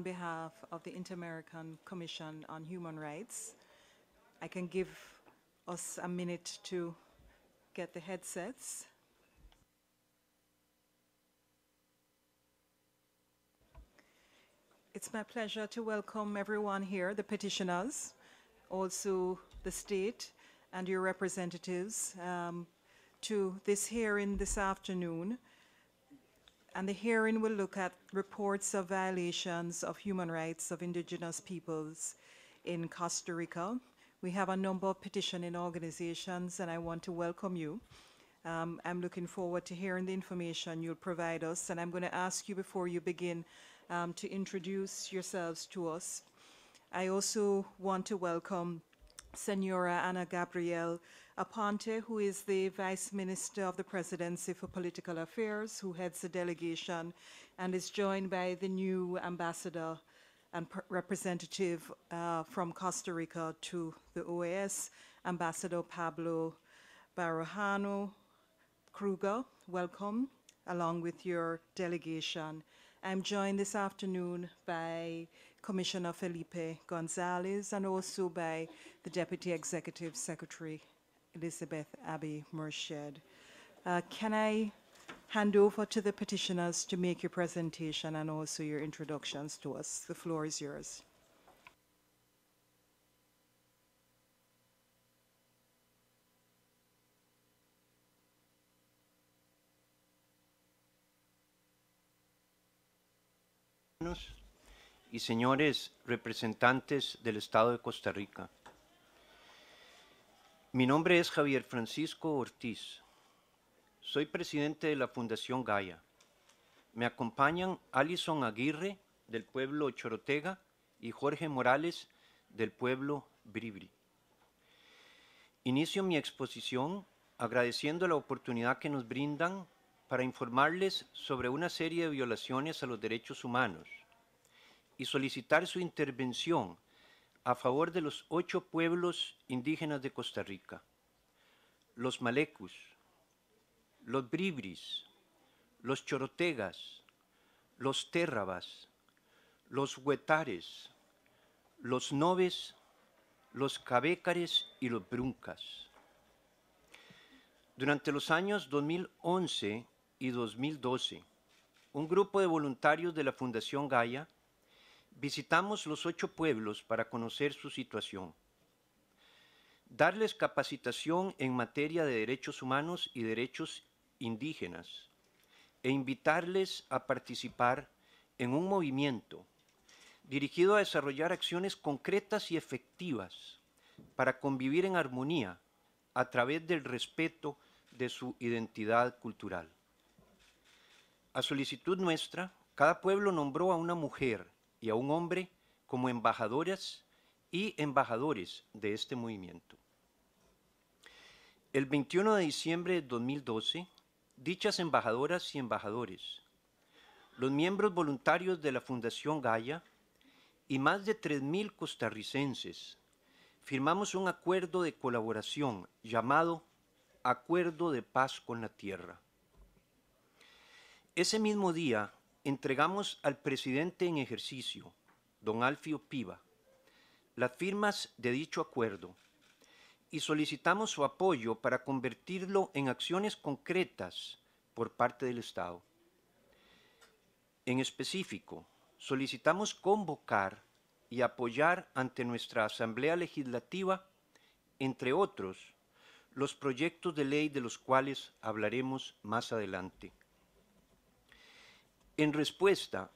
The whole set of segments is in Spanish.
on behalf of the Inter-American Commission on Human Rights. I can give us a minute to get the headsets. It's my pleasure to welcome everyone here, the petitioners, also the state and your representatives, to this hearing this afternoon. And the hearing will look at reports of violations of human rights of indigenous peoples in Costa Rica. We have a number of petitioning organizations, and I want to welcome you. I'm looking forward to hearing the information you'll provide us, and I'm going to ask you before you begin to introduce yourselves to us. I also want to welcome Senora Ana Gabriel Aponte, who is the Vice Minister of the Presidency for Political Affairs, who heads the delegation and is joined by the new ambassador and representative from Costa Rica to the OAS, Ambassador Pablo Barahona Krüger. Welcome, along with your delegation. I'm joined this afternoon by Commissioner Felipe Gonzalez and also by the Deputy Executive Secretary, Elizabeth Abi-Mershed. Can I hand over to the petitioners to make your presentation and also your introductions to us? The floor is yours. Y señores representantes del Estado de Costa Rica. Mi nombre es Javier Francisco Ortiz. Soy presidente de la Fundación Gaia. Me acompañan Alison Aguirre, del pueblo Chorotega, y Jorge Morales, del pueblo Bribri. Inicio mi exposición agradeciendo la oportunidad que nos brindan para informarles sobre una serie de violaciones a los derechos humanos y solicitar su intervención a favor de los 8 pueblos indígenas de Costa Rica: los Malecus, los Bribris, los Chorotegas, los Térrabas, los Huetares, los Noves, los Cabécares y los Bruncas. Durante los años 2011 y 2012, un grupo de voluntarios de la Fundación Gaia visitamos los 8 pueblos para conocer su situación, darles capacitación en materia de derechos humanos y derechos indígenas, e invitarles a participar en un movimiento dirigido a desarrollar acciones concretas y efectivas para convivir en armonía a través del respeto de su identidad cultural. A solicitud nuestra, cada pueblo nombró a una mujer y a un hombre como embajadoras y embajadores de este movimiento. El 21 de diciembre de 2012, dichas embajadoras y embajadores, los miembros voluntarios de la Fundación Gaia y más de 3.000 costarricenses firmamos un acuerdo de colaboración llamado Acuerdo de Paz con la Tierra. Ese mismo día entregamos al presidente en ejercicio, don Alfio Piva, las firmas de dicho acuerdo y solicitamos su apoyo para convertirlo en acciones concretas por parte del Estado. En específico, solicitamos convocar y apoyar ante nuestra Asamblea Legislativa, entre otros, los proyectos de ley de los cuales hablaremos más adelante. En respuesta,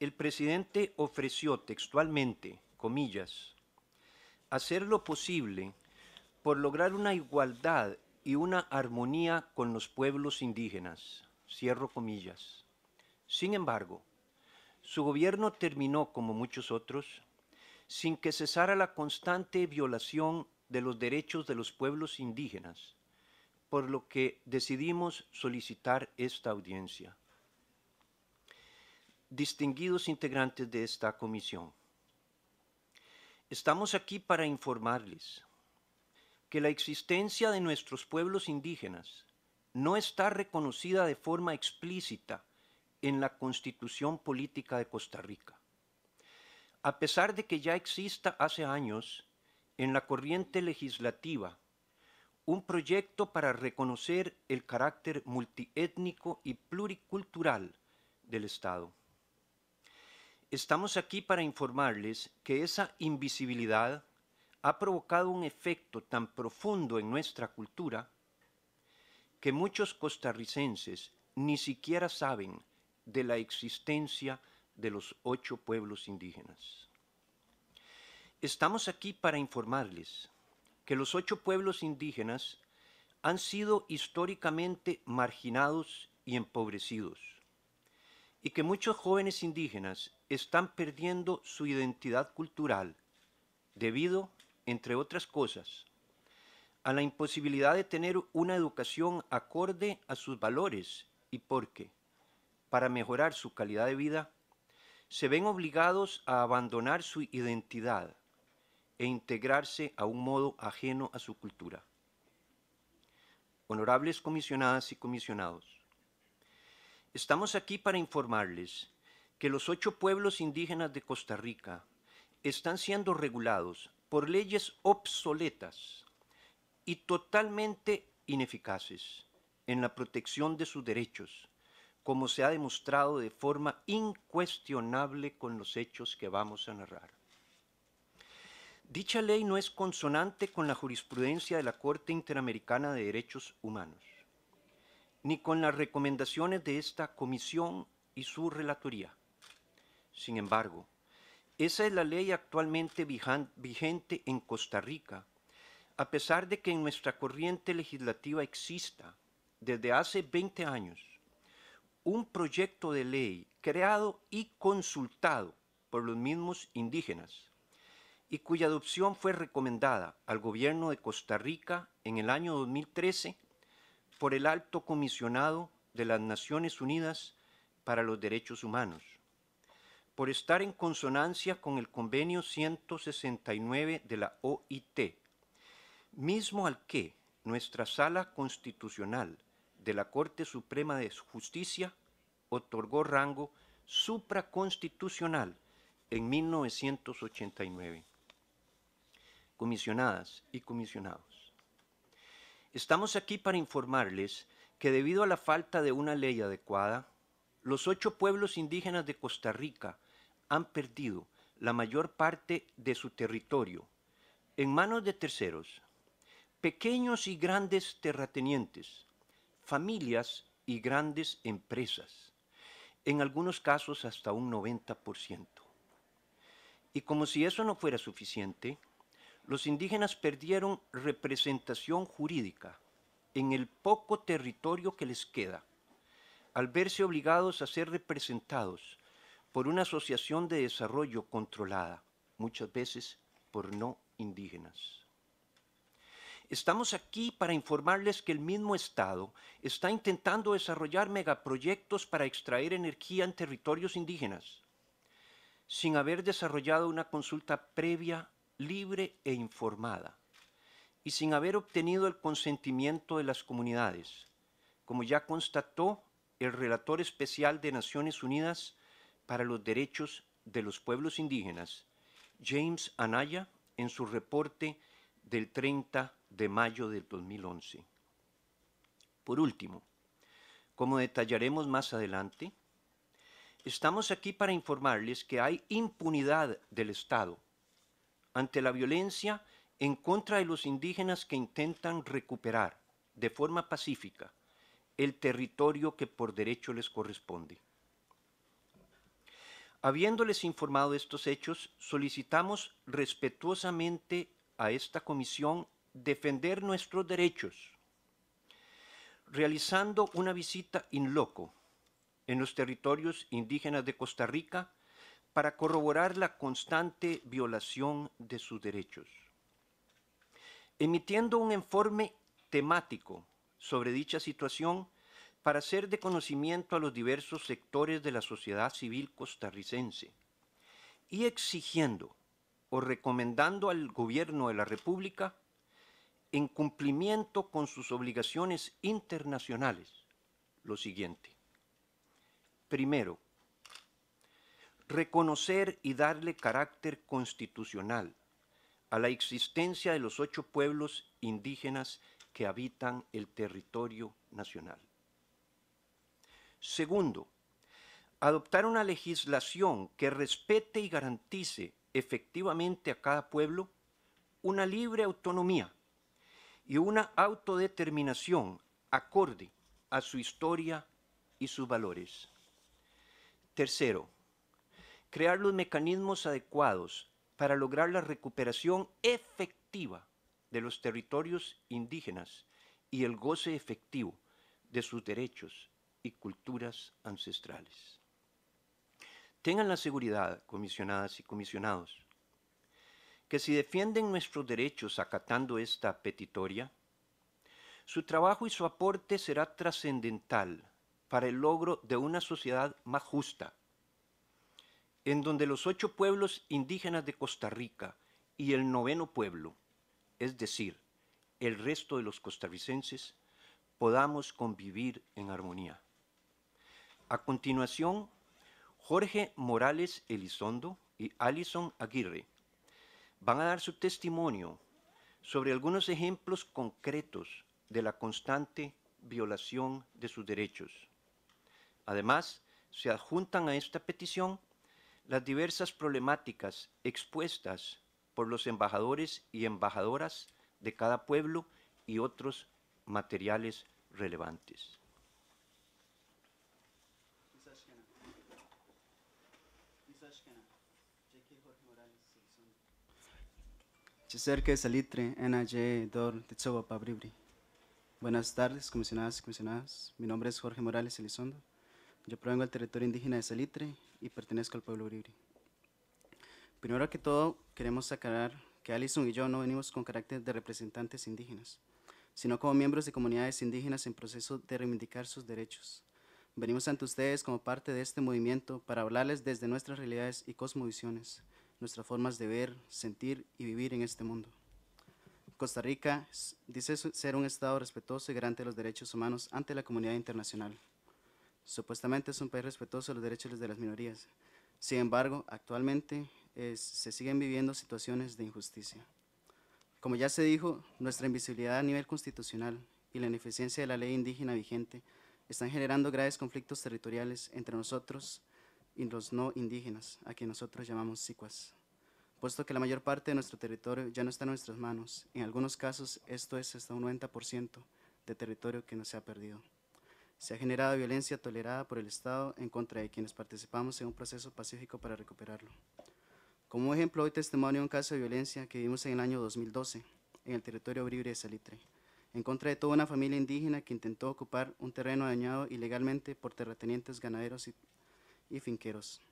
el presidente ofreció textualmente, comillas, hacer lo posible por lograr una igualdad y una armonía con los pueblos indígenas, cierro comillas. Sin embargo, su gobierno terminó, como muchos otros, sin que cesara la constante violación de los derechos de los pueblos indígenas, por lo que decidimos solicitar esta audiencia. Distinguidos integrantes de esta comisión, estamos aquí para informarles que la existencia de nuestros pueblos indígenas no está reconocida de forma explícita en la Constitución Política de Costa Rica. a pesar de que ya exista hace años en la corriente legislativa un proyecto para reconocer el carácter multiétnico y pluricultural del Estado. Estamos aquí para informarles que esa invisibilidad ha provocado un efecto tan profundo en nuestra cultura que muchos costarricenses ni siquiera saben de la existencia de los 8 pueblos indígenas. Estamos aquí para informarles que los 8 pueblos indígenas han sido históricamente marginados y empobrecidos, y que muchos jóvenes indígenas están perdiendo su identidad cultural debido, entre otras cosas, a la imposibilidad de tener una educación acorde a sus valores y porque, para mejorar su calidad de vida, se ven obligados a abandonar su identidad e integrarse a un modo ajeno a su cultura. Honorables comisionadas y comisionados, estamos aquí para informarles que los 8 pueblos indígenas de Costa Rica están siendo regulados por leyes obsoletas y totalmente ineficaces en la protección de sus derechos, como se ha demostrado de forma incuestionable con los hechos que vamos a narrar. Dicha ley no es consonante con la jurisprudencia de la Corte Interamericana de Derechos Humanos, ni con las recomendaciones de esta comisión y su relatoría. Sin embargo, esa es la ley actualmente vigente en Costa Rica, a pesar de que en nuestra corriente legislativa exista, desde hace 20 años, un proyecto de ley creado y consultado por los mismos indígenas, y cuya adopción fue recomendada al gobierno de Costa Rica en el año 2013, por el Alto Comisionado de las Naciones Unidas para los Derechos Humanos, por estar en consonancia con el Convenio 169 de la OIT, mismo al que nuestra Sala Constitucional de la Corte Suprema de Justicia otorgó rango supraconstitucional en 1989. Comisionadas y comisionados, estamos aquí para informarles que debido a la falta de una ley adecuada, los 8 pueblos indígenas de Costa Rica han perdido la mayor parte de su territorio en manos de terceros, pequeños y grandes terratenientes, familias y grandes empresas, en algunos casos hasta un 90%. Y como si eso no fuera suficiente, los indígenas perdieron representación jurídica en el poco territorio que les queda, al verse obligados a ser representados por una asociación de desarrollo controlada, muchas veces por no indígenas. Estamos aquí para informarles que el mismo Estado está intentando desarrollar megaproyectos para extraer energía en territorios indígenas, sin haber desarrollado una consulta previa, libre e informada, y sin haber obtenido el consentimiento de las comunidades, como ya constató el relator especial de Naciones Unidas para los Derechos de los Pueblos Indígenas, James Anaya, en su reporte del 30 de mayo del 2011. Por último, como detallaremos más adelante, estamos aquí para informarles que hay impunidad del Estado ante la violencia en contra de los indígenas que intentan recuperar de forma pacífica el territorio que por derecho les corresponde. Habiéndoles informado de estos hechos, solicitamos respetuosamente a esta comisión defender nuestros derechos, realizando una visita in loco en los territorios indígenas de Costa Rica para corroborar la constante violación de sus derechos, emitiendo un informe temático sobre dicha situación para hacer de conocimiento a los diversos sectores de la sociedad civil costarricense y exigiendo o recomendando al gobierno de la República, en cumplimiento con sus obligaciones internacionales, lo siguiente. Primero, reconocer y darle carácter constitucional a la existencia de los 8 pueblos indígenas que habitan el territorio nacional. Segundo, adoptar una legislación que respete y garantice efectivamente a cada pueblo una libre autonomía y una autodeterminación acorde a su historia y sus valores. Tercero, crear los mecanismos adecuados para lograr la recuperación efectiva de los territorios indígenas y el goce efectivo de sus derechos y culturas ancestrales. Tengan la seguridad, comisionadas y comisionados, que si defienden nuestros derechos acatando esta petitoria, su trabajo y su aporte será trascendental para el logro de una sociedad más justa, en donde los 8 pueblos indígenas de Costa Rica y el 9º pueblo, es decir, el resto de los costarricenses, podamos convivir en armonía. A continuación, Jorge Morales Elizondo y Alison Aguirre van a dar su testimonio sobre algunos ejemplos concretos de la constante violación de sus derechos. Además, se adjuntan a esta petición las diversas problemáticas expuestas por los embajadores y embajadoras de cada pueblo y otros materiales relevantes. Cerca de Salitre, NAJ, DOR, Tetsoba, Bribri. Buenas tardes, comisionadas y comisionados. Mi nombre es Jorge Morales Elizondo. Yo provengo del territorio indígena de Salitre y pertenezco al pueblo Bribri. Primero que todo, queremos aclarar que Alison y yo no venimos con carácter de representantes indígenas, sino como miembros de comunidades indígenas en proceso de reivindicar sus derechos. Venimos ante ustedes como parte de este movimiento para hablarles desde nuestras realidades y cosmovisiones, nuestras formas de ver, sentir y vivir en este mundo. Costa Rica dice ser un Estado respetuoso y garante de los derechos humanos ante la comunidad internacional. Supuestamente es un país respetuoso de los derechos de las minorías. Sin embargo, actualmente se siguen viviendo situaciones de injusticia. Como ya se dijo, nuestra invisibilidad a nivel constitucional y la ineficiencia de la ley indígena vigente están generando graves conflictos territoriales entre nosotros y los no indígenas, a quienes nosotros llamamos SICUAS, puesto que la mayor parte de nuestro territorio ya no está en nuestras manos. En algunos casos, esto es hasta un 90% de territorio que no se ha perdido. Se ha generado violencia tolerada por el Estado en contra de quienes participamos en un proceso pacífico para recuperarlo. Como ejemplo, hoy testimonio de un caso de violencia que vivimos en el año 2012, en el territorio Bribri de Salitre, en contra de toda una familia indígena que intentó ocupar un terreno dañado ilegalmente por terratenientes, ganaderos y finqueros.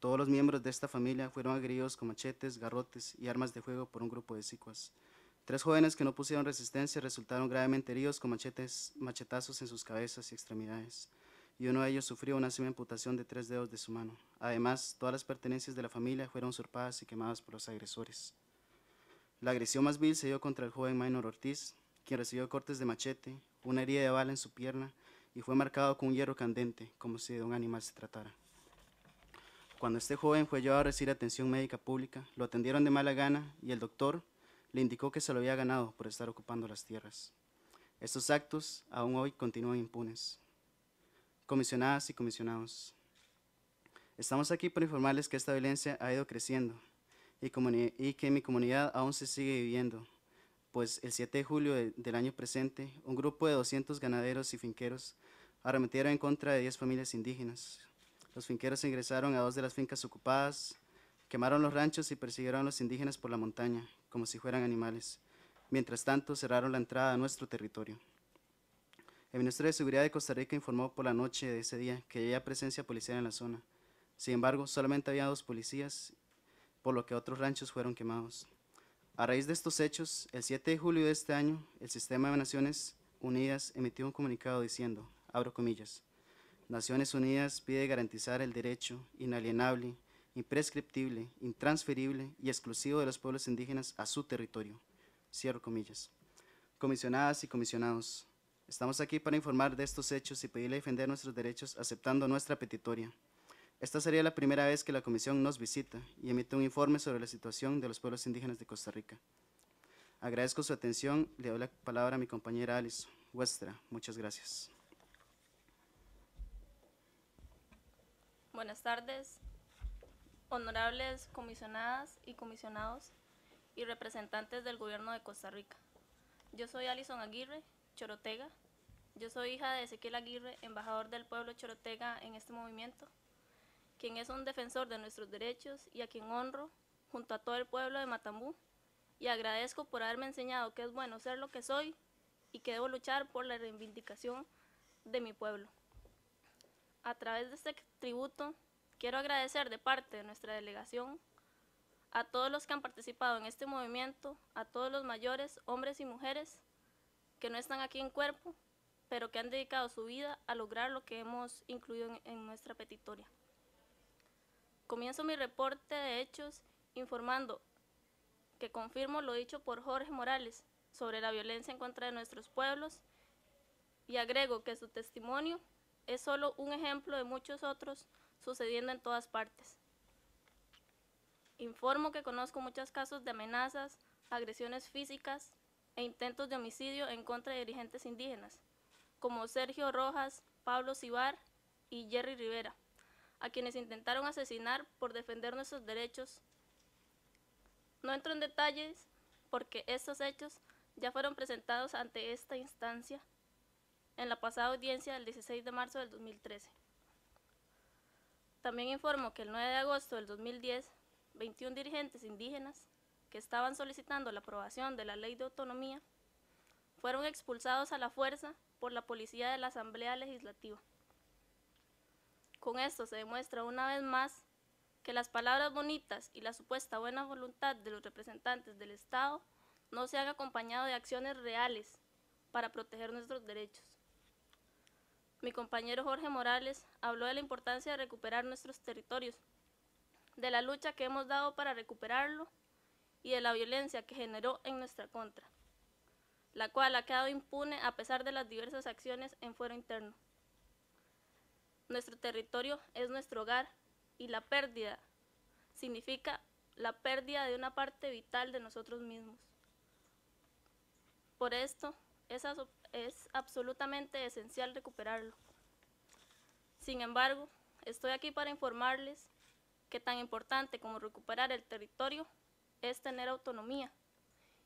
Todos los miembros de esta familia fueron agredidos con machetes, garrotes y armas de fuego por un grupo de sicuas. 3 jóvenes que no pusieron resistencia resultaron gravemente heridos con machetazos en sus cabezas y extremidades, y uno de ellos sufrió una semiamputación de 3 dedos de su mano. Además, todas las pertenencias de la familia fueron usurpadas y quemadas por los agresores. La agresión más vil se dio contra el joven Minor Ortiz, quien recibió cortes de machete, una herida de bala en su pierna, y fue marcado con un hierro candente, como si de un animal se tratara. Cuando este joven fue llevado a recibir atención médica pública, lo atendieron de mala gana y el doctor le indicó que se lo había ganado por estar ocupando las tierras. Estos actos aún hoy continúan impunes. Comisionadas y comisionados, estamos aquí para informarles que esta violencia ha ido creciendo y que en mi comunidad aún se sigue viviendo, pues el 7 de julio del año presente, un grupo de 200 ganaderos y finqueros arremetieron en contra de 10 familias indígenas. Los finqueros ingresaron a 2 de las fincas ocupadas, quemaron los ranchos y persiguieron a los indígenas por la montaña, como si fueran animales. Mientras tanto, cerraron la entrada a nuestro territorio. El Ministerio de Seguridad de Costa Rica informó por la noche de ese día que había presencia policial en la zona. Sin embargo, solamente había 2 policías, por lo que otros ranchos fueron quemados. A raíz de estos hechos, el 7 de julio de este año, el Sistema de Naciones Unidas emitió un comunicado diciendo, abro comillas, Naciones Unidas pide garantizar el derecho inalienable, imprescriptible, intransferible y exclusivo de los pueblos indígenas a su territorio. Cierro comillas. Comisionadas y comisionados, estamos aquí para informar de estos hechos y pedirle defender nuestros derechos aceptando nuestra petitoria. Esta sería la primera vez que la Comisión nos visita y emite un informe sobre la situación de los pueblos indígenas de Costa Rica. Agradezco su atención, le doy la palabra a mi compañera Alison. Vuestra, muchas gracias. Buenas tardes, honorables comisionadas y comisionados y representantes del Gobierno de Costa Rica. Yo soy Alison Aguirre, Chorotega. Yo soy hija de Ezequiel Aguirre, embajador del pueblo Chorotega en este movimiento, quien es un defensor de nuestros derechos y a quien honro junto a todo el pueblo de Matambú, y agradezco por haberme enseñado que es bueno ser lo que soy y que debo luchar por la reivindicación de mi pueblo. A través de este tributo, quiero agradecer de parte de nuestra delegación a todos los que han participado en este movimiento, a todos los mayores, hombres y mujeres, que no están aquí en cuerpo, pero que han dedicado su vida a lograr lo que hemos incluido en nuestra petitoria. Comienzo mi reporte de hechos informando que confirmo lo dicho por Jorge Morales sobre la violencia en contra de nuestros pueblos, y agrego que su testimonio es solo un ejemplo de muchos otros sucediendo en todas partes. Informo que conozco muchos casos de amenazas, agresiones físicas e intentos de homicidio en contra de dirigentes indígenas, como Sergio Rojas, Pablo Cibar y Jerry Rivera, a quienes intentaron asesinar por defender nuestros derechos. No entro en detalles porque estos hechos ya fueron presentados ante esta instancia en la pasada audiencia del 16 de marzo del 2013. También informo que el 9 de agosto del 2010, 21 dirigentes indígenas que estaban solicitando la aprobación de la Ley de Autonomía fueron expulsados a la fuerza por la policía de la Asamblea Legislativa. Con esto se demuestra una vez más que las palabras bonitas y la supuesta buena voluntad de los representantes del Estado no se han acompañado de acciones reales para proteger nuestros derechos. Mi compañero Jorge Morales habló de la importancia de recuperar nuestros territorios, de la lucha que hemos dado para recuperarlo y de la violencia que generó en nuestra contra, la cual ha quedado impune a pesar de las diversas acciones en fuero interno. Nuestro territorio es nuestro hogar y la pérdida significa la pérdida de una parte vital de nosotros mismos. Por esto es absolutamente esencial recuperarlo. Sin embargo, estoy aquí para informarles que tan importante como recuperar el territorio es tener autonomía,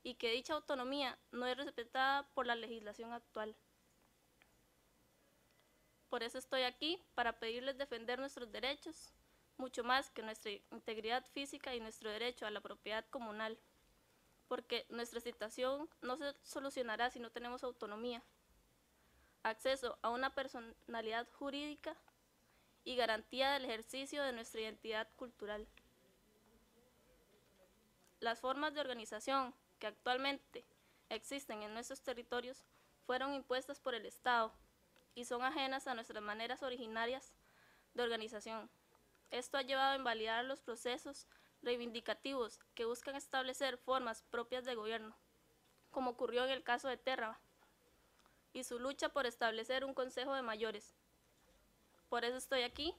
y que dicha autonomía no es respetada por la legislación actual. Por eso estoy aquí, para pedirles defender nuestros derechos, mucho más que nuestra integridad física y nuestro derecho a la propiedad comunal, porque nuestra situación no se solucionará si no tenemos autonomía, acceso a una personalidad jurídica y garantía del ejercicio de nuestra identidad cultural. Las formas de organización que actualmente existen en nuestros territorios fueron impuestas por el Estado y son ajenas a nuestras maneras originarias de organización. Esto ha llevado a invalidar los procesos reivindicativos que buscan establecer formas propias de gobierno, como ocurrió en el caso de Térraba, y su lucha por establecer un Consejo de Mayores. Por eso estoy aquí,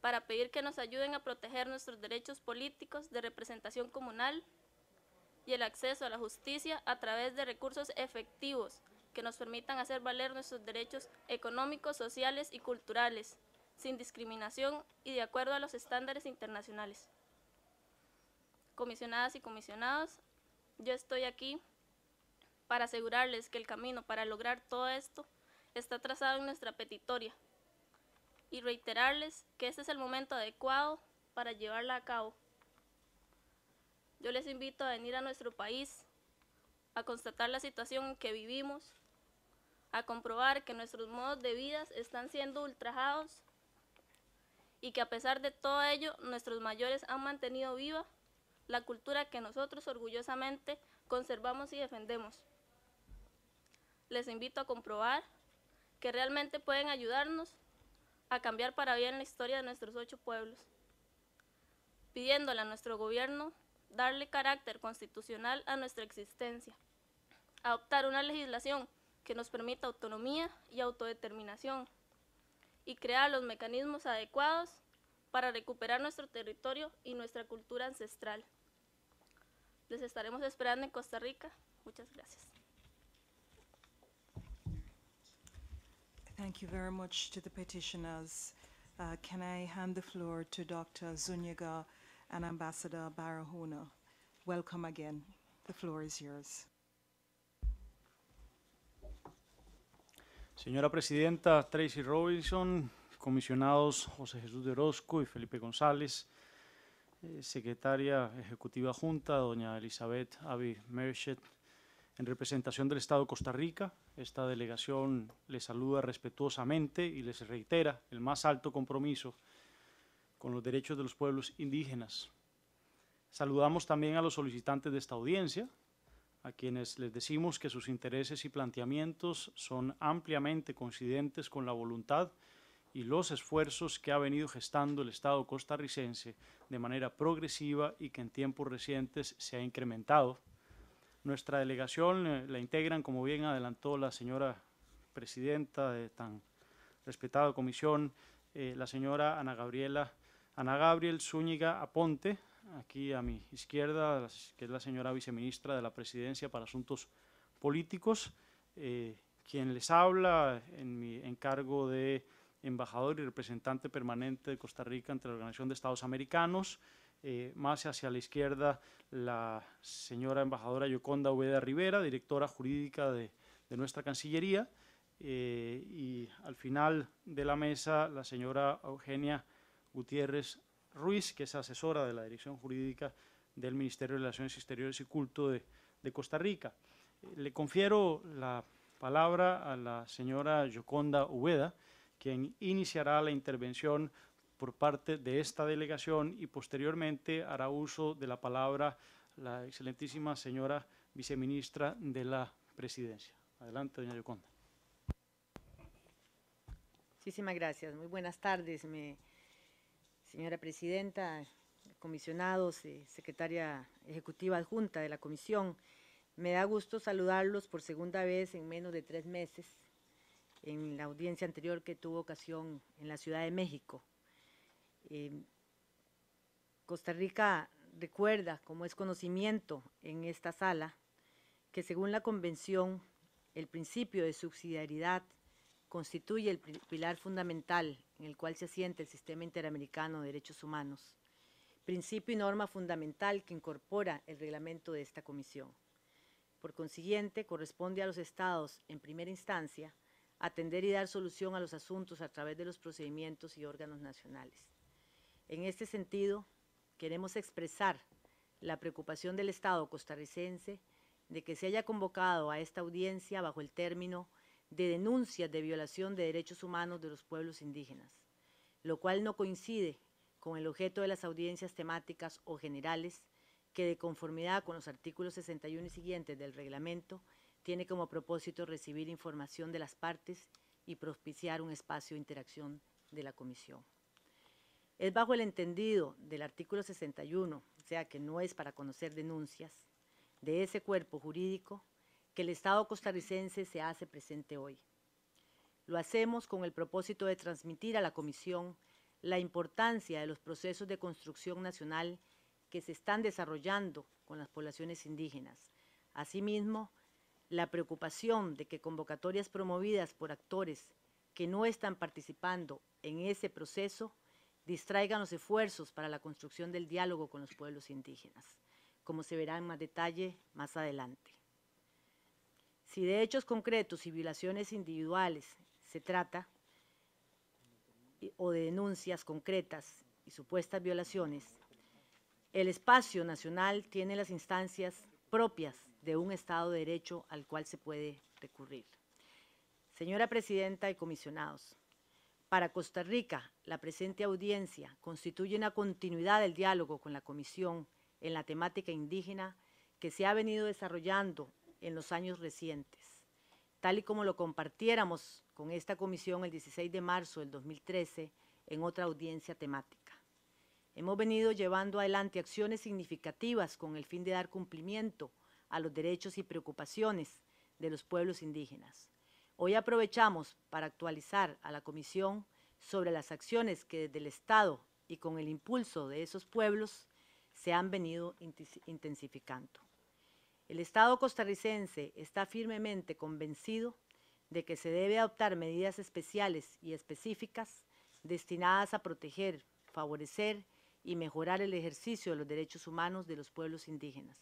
para pedir que nos ayuden a proteger nuestros derechos políticos de representación comunal y el acceso a la justicia a través de recursos efectivos que nos permitan hacer valer nuestros derechos económicos, sociales y culturales, sin discriminación y de acuerdo a los estándares internacionales. Comisionadas y comisionados, yo estoy aquí para asegurarles que el camino para lograr todo esto está trazado en nuestra petitoria y reiterarles que este es el momento adecuado para llevarla a cabo. Yo les invito a venir a nuestro país, a constatar la situación en que vivimos, a comprobar que nuestros modos de vida están siendo ultrajados y que a pesar de todo ello, nuestros mayores han mantenido viva la cultura que nosotros orgullosamente conservamos y defendemos. Les invito a comprobar que realmente pueden ayudarnos a cambiar para bien la historia de nuestros 8 pueblos, pidiéndole a nuestro gobierno darle carácter constitucional a nuestra existencia, adoptar una legislación que nos permita autonomía y autodeterminación, y crear los mecanismos adecuados para recuperar nuestro territorio y nuestra cultura ancestral. Les estaremos esperando en Costa Rica. Muchas gracias. Thank you very much to the petitioners. Can I hand the floor to Dr. Zuniga and Ambassador Barahona? Welcome again. The floor is yours. Señora Presidenta Tracy Robinson, comisionados José Jesús de Orozco y Felipe González, secretaria ejecutiva junta, doña Elizabeth Abi-Mershed, en representación del Estado de Costa Rica, esta delegación les saluda respetuosamente y les reitera el más alto compromiso con los derechos de los pueblos indígenas. Saludamos también a los solicitantes de esta audiencia, a quienes les decimos que sus intereses y planteamientos son ampliamente coincidentes con la voluntad y los esfuerzos que ha venido gestando el Estado costarricense de manera progresiva y que en tiempos recientes se ha incrementado. Nuestra delegación la integran, como bien adelantó la señora presidenta de tan respetada comisión, la señora Ana Gabriel Zúñiga Aponte, aquí a mi izquierda, que es la señora viceministra de la Presidencia para Asuntos Políticos, quien les habla en mi encargo de embajador y representante permanente de Costa Rica ante la Organización de Estados Americanos. Más hacia la izquierda, la señora embajadora Yoconda Ubeda Rivera, directora jurídica de nuestra Cancillería, y al final de la mesa la señora Eugenia Gutiérrez Ruiz, que es asesora de la Dirección Jurídica del Ministerio de Relaciones Exteriores y Culto de Costa Rica. Le confiero la palabra a la señora Yoconda Ubeda, quien iniciará la intervención por parte de esta delegación y posteriormente hará uso de la palabra la excelentísima señora viceministra de la Presidencia. Adelante, doña Yoconda. Muchísimas gracias. Muy buenas tardes, señora Presidenta, comisionados, secretaria ejecutiva adjunta de la Comisión. Me da gusto saludarlos por segunda vez en menos de 3 meses en la audiencia anterior que tuvo ocasión en la Ciudad de México. Costa Rica recuerda, como es conocimiento en esta sala, que según la Convención, el principio de subsidiariedad constituye el pilar fundamental en el cual se asienta el sistema interamericano de derechos humanos, principio y norma fundamental que incorpora el reglamento de esta comisión. Por consiguiente, corresponde a los Estados, en primera instancia, atender y dar solución a los asuntos a través de los procedimientos y órganos nacionales. En este sentido, queremos expresar la preocupación del Estado costarricense de que se haya convocado a esta audiencia bajo el término de denuncias de violación de derechos humanos de los pueblos indígenas, lo cual no coincide con el objeto de las audiencias temáticas o generales que, de conformidad con los artículos 61 y siguientes del reglamento, tiene como propósito recibir información de las partes y propiciar un espacio de interacción de la Comisión. Es bajo el entendido del artículo 61, o sea que no es para conocer denuncias, de ese cuerpo jurídico que el Estado costarricense se hace presente hoy. Lo hacemos con el propósito de transmitir a la Comisión la importancia de los procesos de construcción nacional que se están desarrollando con las poblaciones indígenas. Asimismo, la preocupación de que convocatorias promovidas por actores que no están participando en ese proceso distraigan los esfuerzos para la construcción del diálogo con los pueblos indígenas, como se verá en más detalle más adelante. Si de hechos concretos y violaciones individuales se trata, o de denuncias concretas y supuestas violaciones, el espacio nacional tiene las instancias propias de un Estado de Derecho al cual se puede recurrir. Señora Presidenta y comisionados, para Costa Rica, la presente audiencia constituye una continuidad del diálogo con la Comisión en la temática indígena que se ha venido desarrollando en los años recientes, tal y como lo compartiéramos con esta Comisión el 16 de marzo del 2013 en otra audiencia temática. Hemos venido llevando adelante acciones significativas con el fin de dar cumplimiento a los derechos y preocupaciones de los pueblos indígenas. Hoy aprovechamos para actualizar a la Comisión sobre las acciones que desde el Estado y con el impulso de esos pueblos se han venido intensificando. El Estado costarricense está firmemente convencido de que se debe adoptar medidas especiales y específicas destinadas a proteger, favorecer y mejorar el ejercicio de los derechos humanos de los pueblos indígenas.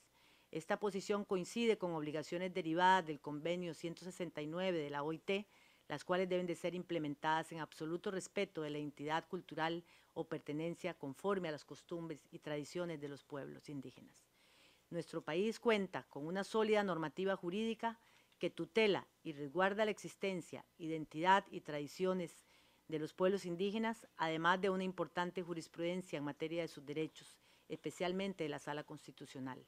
Esta posición coincide con obligaciones derivadas del Convenio 169 de la OIT, las cuales deben de ser implementadas en absoluto respeto de la identidad cultural o pertenencia conforme a las costumbres y tradiciones de los pueblos indígenas. Nuestro país cuenta con una sólida normativa jurídica que tutela y resguarda la existencia, identidad y tradiciones de los pueblos indígenas, además de una importante jurisprudencia en materia de sus derechos, especialmente de la Sala Constitucional.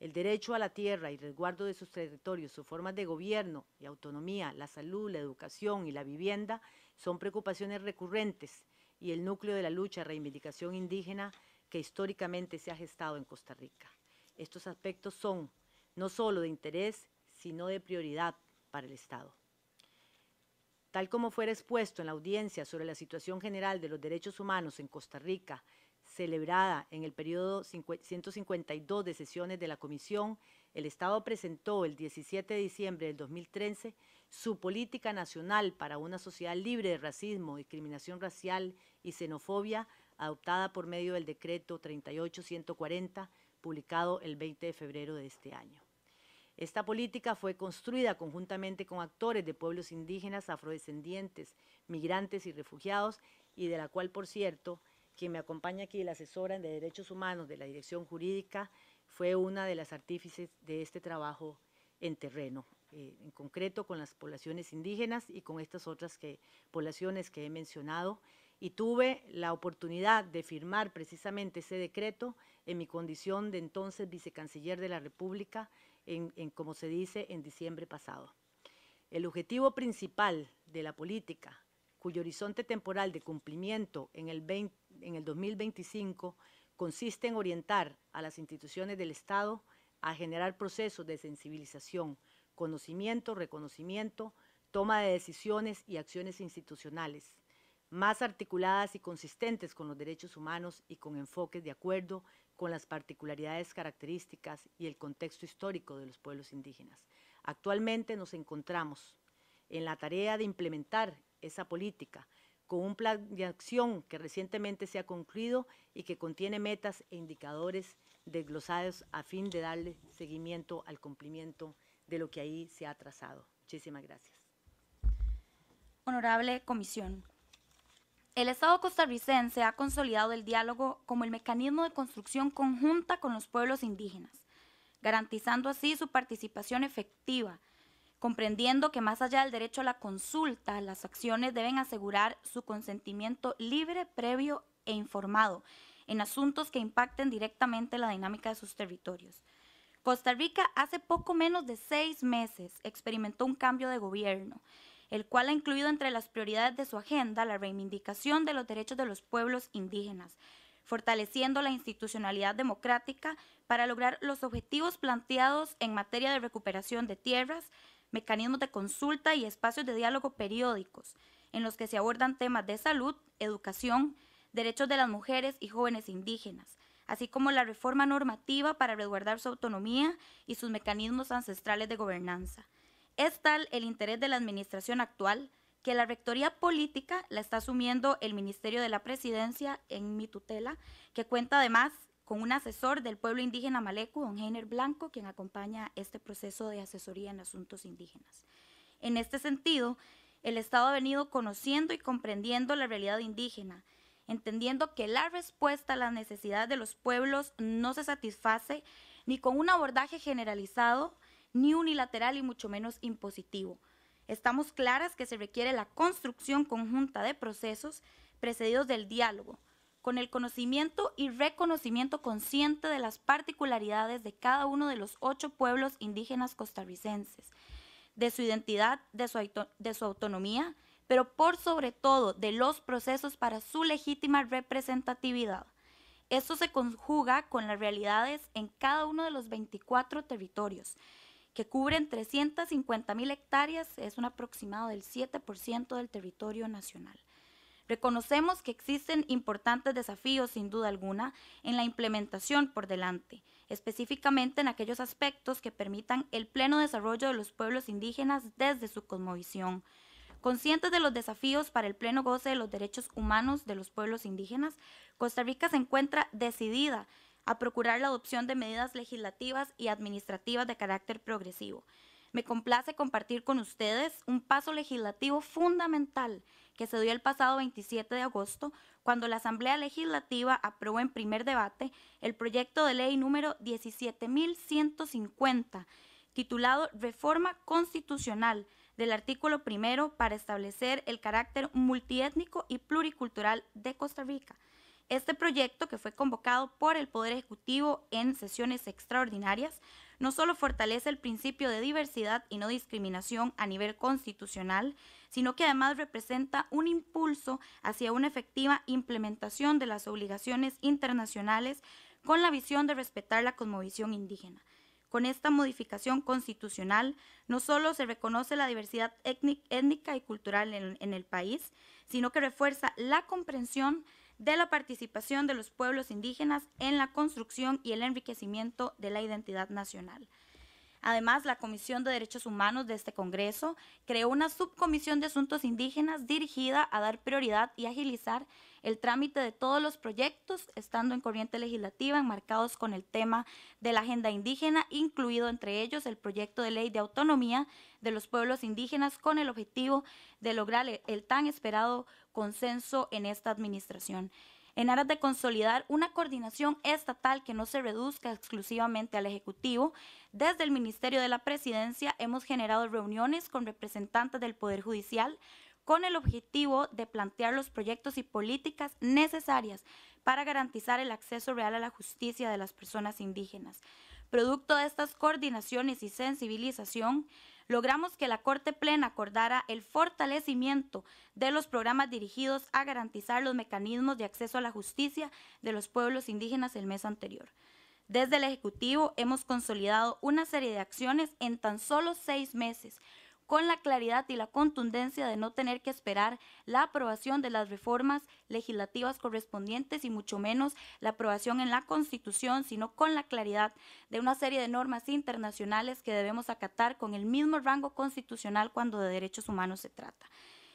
El derecho a la tierra y resguardo de sus territorios, sus formas de gobierno y autonomía, la salud, la educación y la vivienda son preocupaciones recurrentes y el núcleo de la lucha de reivindicación indígena que históricamente se ha gestado en Costa Rica. Estos aspectos son no solo de interés, sino de prioridad para el Estado. Tal como fuera expuesto en la audiencia sobre la situación general de los derechos humanos en Costa Rica, celebrada en el periodo 152 de sesiones de la Comisión, el Estado presentó el 17 de diciembre del 2013 su Política Nacional para una Sociedad Libre de Racismo, Discriminación Racial y Xenofobia, adoptada por medio del Decreto 38140, publicado el 20 de febrero de este año. Esta política fue construida conjuntamente con actores de pueblos indígenas, afrodescendientes, migrantes y refugiados, y de la cual, por cierto, quien me acompaña aquí, la asesora de Derechos Humanos de la Dirección Jurídica, fue una de las artífices de este trabajo en terreno, en concreto con las poblaciones indígenas y con estas otras poblaciones que he mencionado. Y tuve la oportunidad de firmar precisamente ese decreto en mi condición de entonces vicecanciller de la República, como se dice, en diciembre pasado. El objetivo principal de la política, cuyo horizonte temporal de cumplimiento en el 2025 consiste en orientar a las instituciones del Estado a generar procesos de sensibilización, conocimiento, reconocimiento, toma de decisiones y acciones institucionales, más articuladas y consistentes con los derechos humanos y con enfoques de acuerdo con las particularidades características y el contexto histórico de los pueblos indígenas. Actualmente nos encontramos en la tarea de implementar esa política, con un plan de acción que recientemente se ha concluido y que contiene metas e indicadores desglosados a fin de darle seguimiento al cumplimiento de lo que ahí se ha trazado. Muchísimas gracias. Honorable Comisión, el Estado costarricense ha consolidado el diálogo como el mecanismo de construcción conjunta con los pueblos indígenas, garantizando así su participación efectiva, comprendiendo que más allá del derecho a la consulta, las acciones deben asegurar su consentimiento libre, previo e informado en asuntos que impacten directamente la dinámica de sus territorios. Costa Rica hace poco menos de 6 meses experimentó un cambio de gobierno, el cual ha incluido entre las prioridades de su agenda la reivindicación de los derechos de los pueblos indígenas, fortaleciendo la institucionalidad democrática para lograr los objetivos planteados en materia de recuperación de tierras, mecanismos de consulta y espacios de diálogo periódicos, en los que se abordan temas de salud, educación, derechos de las mujeres y jóvenes indígenas, así como la reforma normativa para resguardar su autonomía y sus mecanismos ancestrales de gobernanza. Es tal el interés de la administración actual que la rectoría política la está asumiendo el Ministerio de la Presidencia en mi tutela, que cuenta además con un asesor del pueblo indígena Malecu, don Heiner Blanco, quien acompaña este proceso de asesoría en asuntos indígenas. En este sentido, el Estado ha venido conociendo y comprendiendo la realidad indígena, entendiendo que la respuesta a las necesidades de los pueblos no se satisface ni con un abordaje generalizado, ni unilateral y mucho menos impositivo. Estamos claras que se requiere la construcción conjunta de procesos precedidos del diálogo, con el conocimiento y reconocimiento consciente de las particularidades de cada uno de los 8 pueblos indígenas costarricenses, de su identidad, de su autonomía, pero por sobre todo de los procesos para su legítima representatividad. Esto se conjuga con las realidades en cada uno de los 24 territorios, que cubren 350.000 hectáreas, es un aproximado del 7% del territorio nacional. Reconocemos que existen importantes desafíos, sin duda alguna, en la implementación por delante, específicamente en aquellos aspectos que permitan el pleno desarrollo de los pueblos indígenas desde su cosmovisión. Conscientes de los desafíos para el pleno goce de los derechos humanos de los pueblos indígenas, Costa Rica se encuentra decidida a procurar la adopción de medidas legislativas y administrativas de carácter progresivo. Me complace compartir con ustedes un paso legislativo fundamental que se dio el pasado 27 de agosto, cuando la Asamblea Legislativa aprobó en primer debate el proyecto de ley número 17.150, titulado Reforma Constitucional del artículo primero para establecer el carácter multiétnico y pluricultural de Costa Rica. Este proyecto, que fue convocado por el Poder Ejecutivo en sesiones extraordinarias, no solo fortalece el principio de diversidad y no discriminación a nivel constitucional, sino que además representa un impulso hacia una efectiva implementación de las obligaciones internacionales con la visión de respetar la cosmovisión indígena. Con esta modificación constitucional, no solo se reconoce la diversidad étnica y cultural en el país, sino que refuerza la comprensión de la participación de los pueblos indígenas en la construcción y el enriquecimiento de la identidad nacional. Además, la Comisión de Derechos Humanos de este Congreso creó una subcomisión de asuntos indígenas dirigida a dar prioridad y agilizar el trámite de todos los proyectos, estando en corriente legislativa enmarcados con el tema de la agenda indígena, incluido entre ellos el proyecto de ley de autonomía de los pueblos indígenas, con el objetivo de lograr el tan esperado consenso en esta administración, en aras de consolidar una coordinación estatal que no se reduzca exclusivamente al Ejecutivo. Desde el Ministerio de la Presidencia hemos generado reuniones con representantes del Poder Judicial con el objetivo de plantear los proyectos y políticas necesarias para garantizar el acceso real a la justicia de las personas indígenas. Producto de estas coordinaciones y sensibilización, logramos que la Corte Plena acordara el fortalecimiento de los programas dirigidos a garantizar los mecanismos de acceso a la justicia de los pueblos indígenas el mes anterior. Desde el Ejecutivo hemos consolidado una serie de acciones en tan solo 6 meses, con la claridad y la contundencia de no tener que esperar la aprobación de las reformas legislativas correspondientes y mucho menos la aprobación en la Constitución, sino con la claridad de una serie de normas internacionales que debemos acatar con el mismo rango constitucional cuando de derechos humanos se trata.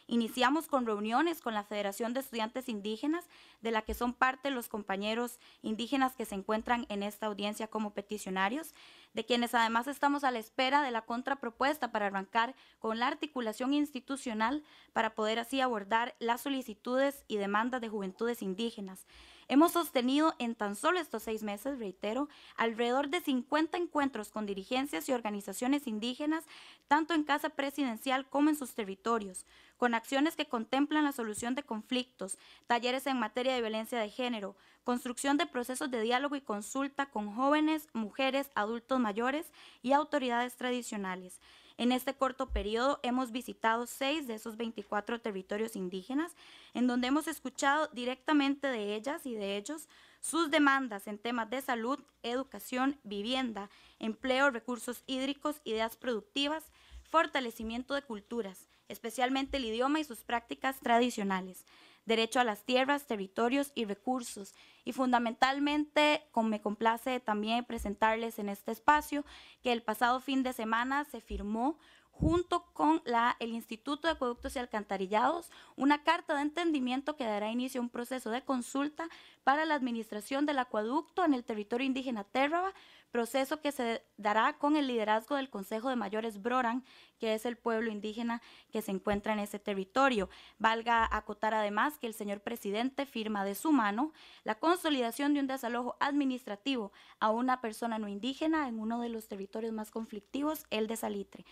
Iniciamos con reuniones con la Federación de Estudiantes Indígenas, de la que son parte los compañeros indígenas que se encuentran en esta audiencia como peticionarios, de quienes además estamos a la espera de la contrapropuesta para arrancar con la articulación institucional para poder así abordar las solicitudes y demandas de juventudes indígenas. Hemos sostenido en tan solo estos 6 meses, reitero, alrededor de 50 encuentros con dirigencias y organizaciones indígenas, tanto en Casa Presidencial como en sus territorios, con acciones que contemplan la solución de conflictos, talleres en materia de violencia de género, construcción de procesos de diálogo y consulta con jóvenes, mujeres, adultos mayores y autoridades tradicionales. En este corto periodo hemos visitado 6 de esos 24 territorios indígenas, en donde hemos escuchado directamente de ellas y de ellos sus demandas en temas de salud, educación, vivienda, empleo, recursos hídricos, ideas productivas, fortalecimiento de culturas, especialmente el idioma y sus prácticas tradicionales, derecho a las tierras, territorios y recursos. Y fundamentalmente, me complace también presentarles en este espacio que el pasado fin de semana se firmó, junto con el Instituto de Acueductos y Alcantarillados, una carta de entendimiento que dará inicio a un proceso de consulta para la administración del acueducto en el territorio indígena Térraba, proceso que se dará con el liderazgo del Consejo de Mayores Broran, que es el pueblo indígena que se encuentra en ese territorio. Valga acotar además que el señor presidente firma de su mano la consolidación de un desalojo administrativo a una persona no indígena en uno de los territorios más conflictivos, el de Salitre,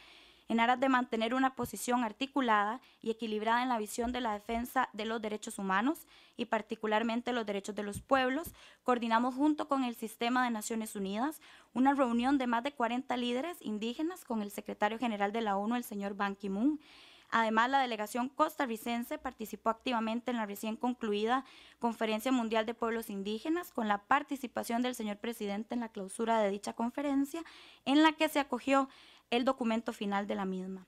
en aras de mantener una posición articulada y equilibrada en la visión de la defensa de los derechos humanos y particularmente los derechos de los pueblos. Coordinamos junto con el Sistema de Naciones Unidas una reunión de más de 40 líderes indígenas con el secretario general de la ONU, el señor Ban Ki-moon. Además, la delegación costarricense participó activamente en la recién concluida Conferencia Mundial de Pueblos Indígenas, con la participación del señor presidente en la clausura de dicha conferencia, en la que se acogió el documento final de la misma.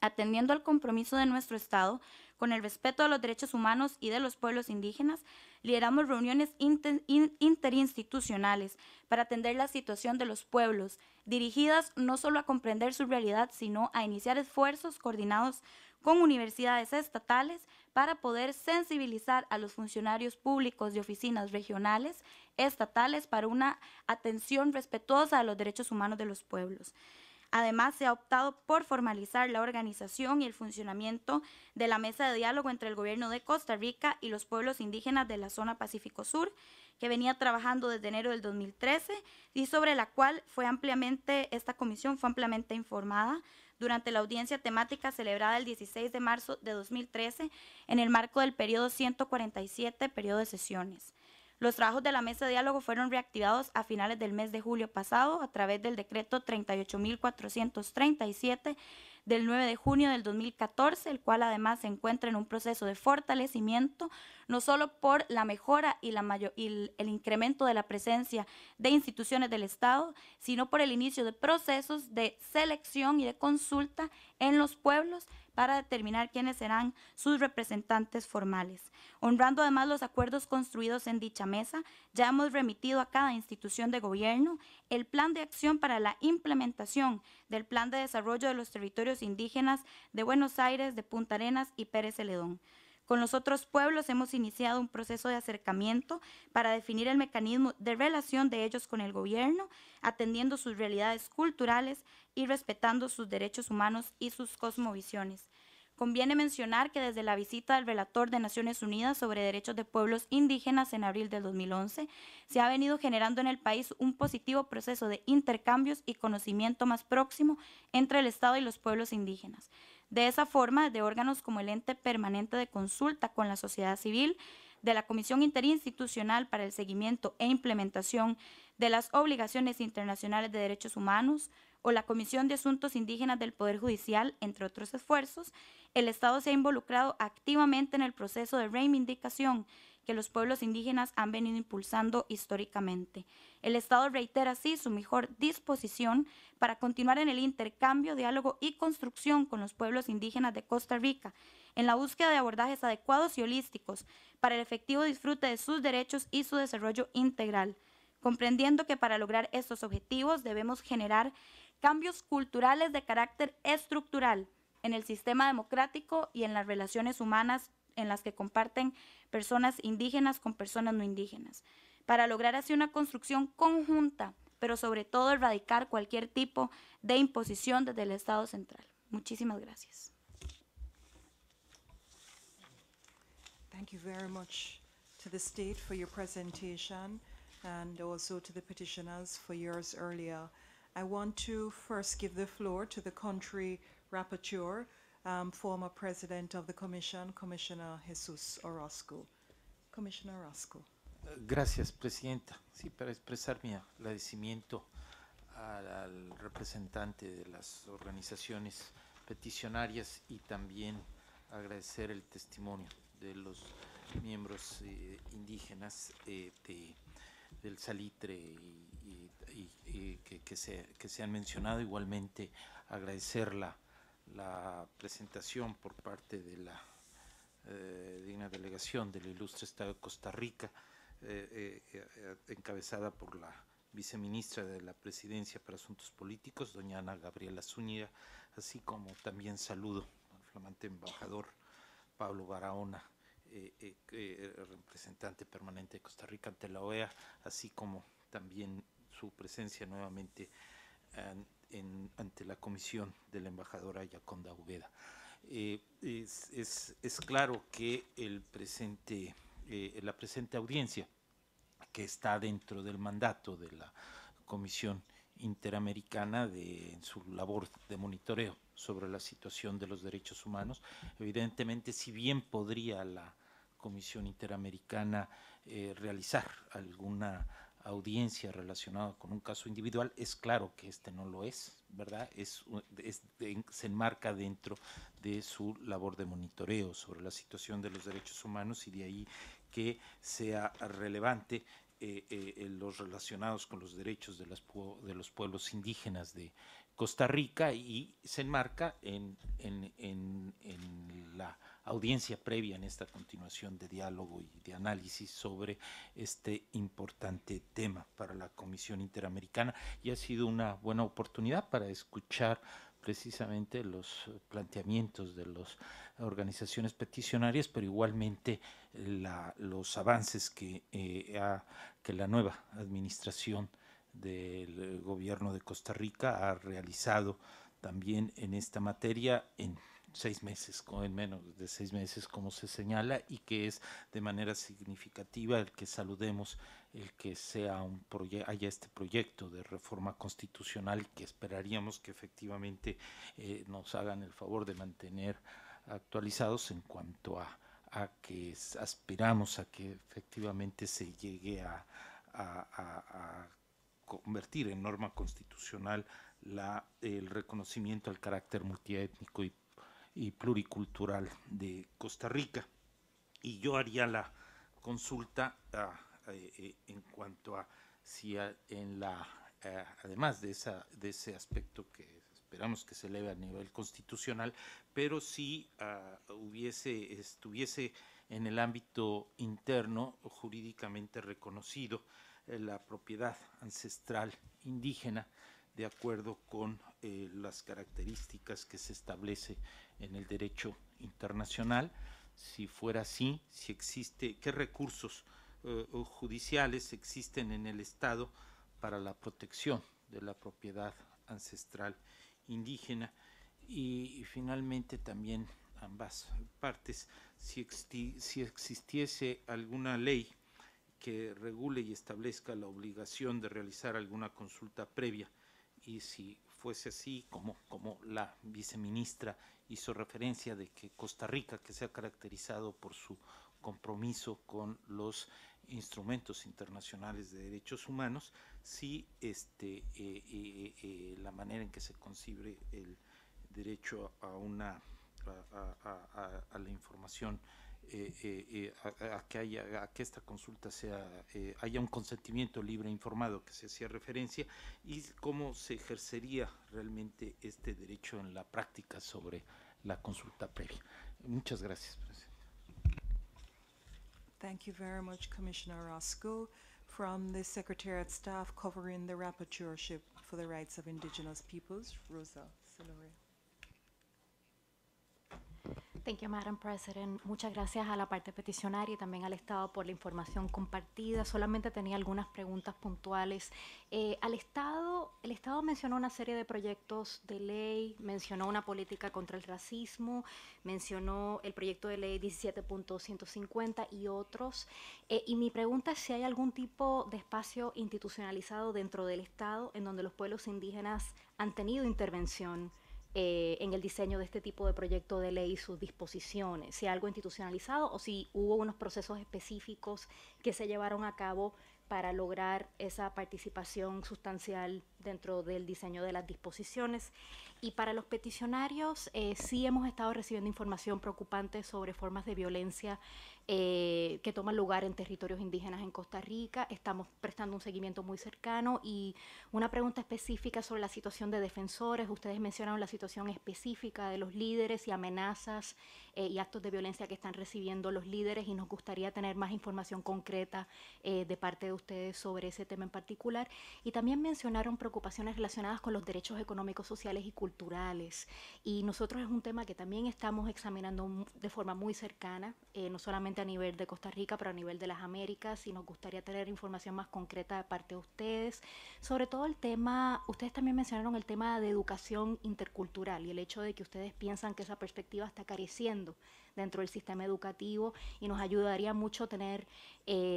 atendiendo al compromiso de nuestro Estado con el respeto a los derechos humanos y de los pueblos indígenas, lideramos reuniones interinstitucionales para atender la situación de los pueblos, dirigidas no solo a comprender su realidad, sino a iniciar esfuerzos coordinados con universidades estatales para poder sensibilizar a los funcionarios públicos de oficinas regionales, estatales, para una atención respetuosa a los derechos humanos de los pueblos. Además, se ha optado por formalizar la organización y el funcionamiento de la mesa de diálogo entre el gobierno de Costa Rica y los pueblos indígenas de la zona Pacífico Sur, que venía trabajando desde enero del 2013 y sobre la cual esta comisión fue ampliamente informada durante la audiencia temática celebrada el 16 de marzo de 2013 en el marco del periodo 147, periodo de sesiones. Los trabajos de la mesa de diálogo fueron reactivados a finales del mes de julio pasado a través del decreto 38.437 del 9 de junio del 2014, el cual además se encuentra en un proceso de fortalecimiento, no solo por la mejora y el incremento de la presencia de instituciones del Estado, sino por el inicio de procesos de selección y de consulta en los pueblos para determinar quiénes serán sus representantes formales. Honrando además los acuerdos construidos en dicha mesa, ya hemos remitido a cada institución de gobierno el plan de acción para la implementación del Plan de Desarrollo de los Territorios Indígenas de Buenos Aires, de Punta Arenas y Pérez Zeledón. Con los otros pueblos hemos iniciado un proceso de acercamiento para definir el mecanismo de relación de ellos con el gobierno, atendiendo sus realidades culturales y respetando sus derechos humanos y sus cosmovisiones. Conviene mencionar que desde la visita del relator de Naciones Unidas sobre Derechos de Pueblos Indígenas en abril del 2011, se ha venido generando en el país un positivo proceso de intercambios y conocimiento más próximo entre el Estado y los pueblos indígenas. De esa forma, desde órganos como el Ente Permanente de Consulta con la Sociedad Civil, de la Comisión Interinstitucional para el Seguimiento e Implementación de las Obligaciones Internacionales de Derechos Humanos, o la Comisión de Asuntos Indígenas del Poder Judicial, entre otros esfuerzos, el Estado se ha involucrado activamente en el proceso de reivindicación que los pueblos indígenas han venido impulsando históricamente. El Estado reitera así su mejor disposición para continuar en el intercambio, diálogo y construcción con los pueblos indígenas de Costa Rica, en la búsqueda de abordajes adecuados y holísticos para el efectivo disfrute de sus derechos y su desarrollo integral, comprendiendo que para lograr estos objetivos debemos generar cambios culturales de carácter estructural en el sistema democrático y en las relaciones humanas en las que comparten personas indígenas con personas no indígenas, para lograr así una construcción conjunta, pero sobre todo erradicar cualquier tipo de imposición desde el Estado central. Muchísimas gracias. Thank you very much to the state for your presentation and also to the petitioners for yours earlier. I want to first give the floor to the country rapporteur, former president of the Commission, Commissioner Jesús Orozco. Commissioner Orozco. Gracias, Presidenta. Sí, para expresar mi agradecimiento al representante de las organizaciones peticionarias y también agradecer el testimonio de los miembros indígenas del Salitre que se han mencionado. Igualmente agradecer la presentación por parte de una delegación del ilustre Estado de Costa Rica, encabezada por la viceministra de la Presidencia para Asuntos Políticos, doña Ana Gabriel Aponte, así como también saludo al flamante embajador Pablo Barahona, representante permanente de Costa Rica ante la OEA, así como también su presencia nuevamente ante la comisión de la embajadora Yoconda Ubeda. Es claro que la presente audiencia, que está dentro del mandato de la Comisión Interamericana en su labor de monitoreo sobre la situación de los derechos humanos, evidentemente, si bien podría la Comisión Interamericana realizar alguna audiencia relacionada con un caso individual, es claro que este no lo es, ¿verdad? Se enmarca dentro de su labor de monitoreo sobre la situación de los derechos humanos, y de ahí que sea relevante los relacionados con los derechos de, los pueblos indígenas de Costa Rica, y se enmarca en la audiencia previa en esta continuación de diálogo y de análisis sobre este importante tema para la Comisión Interamericana, y ha sido una buena oportunidad para escuchar precisamente los planteamientos de las organizaciones peticionarias, pero igualmente los avances que la nueva administración del gobierno de Costa Rica ha realizado también en esta materia en 6 meses, en menos de 6 meses, como se señala, y que es de manera significativa el que saludemos el que sea haya este proyecto de reforma constitucional, que esperaríamos que efectivamente nos hagan el favor de mantener actualizados en cuanto a que aspiramos a que efectivamente se llegue a convertir en norma constitucional el reconocimiento al carácter multiétnico y pluricultural de Costa Rica. Y yo haría la consulta en cuanto a si además de ese aspecto que esperamos que se eleve a nivel constitucional, pero si estuviese en el ámbito interno o jurídicamente reconocido la propiedad ancestral indígena de acuerdo con las características que se establece en el derecho internacional. Si fuera así, si existe, ¿qué recursos judiciales existen en el Estado para la protección de la propiedad ancestral indígena? Y finalmente también ambas partes, si existiese alguna ley que regule y establezca la obligación de realizar alguna consulta previa, y si fuese así, como la viceministra hizo referencia de que Costa Rica, que se ha caracterizado por su compromiso con los instrumentos internacionales de derechos humanos, si la manera en que se concibe el derecho a la información, a que esta consulta haya un consentimiento libre e informado que se hacía referencia, y cómo se ejercería realmente este derecho en la práctica sobre la consulta previa. Muchas gracias, Presidenta. Thank you very much, Commissioner Orozco. From the Secretariat staff covering the Rapporteurship for the Rights of Indigenous Peoples, Rosa Celoria. Thank you, Madam President. Muchas gracias a la parte peticionaria y también al Estado por la información compartida. Solamente tenía algunas preguntas puntuales. Al Estado, el Estado mencionó una serie de proyectos de ley, mencionó una política contra el racismo, mencionó el proyecto de ley 17.150 y otros. Y mi pregunta es si hay algún tipo de espacio institucionalizado dentro del Estado en donde los pueblos indígenas han tenido intervención en el diseño de este tipo de proyecto de ley y sus disposiciones, si algo institucionalizado o si hubo unos procesos específicos que se llevaron a cabo para lograr esa participación sustancial dentro del diseño de las disposiciones. Y para los peticionarios, sí hemos estado recibiendo información preocupante sobre formas de violencia que toman lugar en territorios indígenas en Costa Rica. Estamos prestando un seguimiento muy cercano y una pregunta específica sobre la situación de defensores. Ustedes mencionaron la situación específica de los líderes y amenazas y actos de violencia que están recibiendo los líderes, y nos gustaría tener más información concreta de parte de ustedes sobre ese tema en particular. Y también mencionaron preocupaciones relacionadas con los derechos económicos, sociales y culturales, y nosotros es un tema que también estamos examinando de forma muy cercana, no solamente a nivel de Costa Rica, pero a nivel de las Américas, y nos gustaría tener información más concreta de parte de ustedes, sobre todo el tema, ustedes también mencionaron el tema de educación intercultural y el hecho de que ustedes piensan que esa perspectiva está careciendo dentro del sistema educativo, y nos ayudaría mucho tener